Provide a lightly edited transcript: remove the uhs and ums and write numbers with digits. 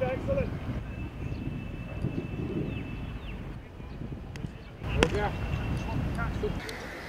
excellent. Good.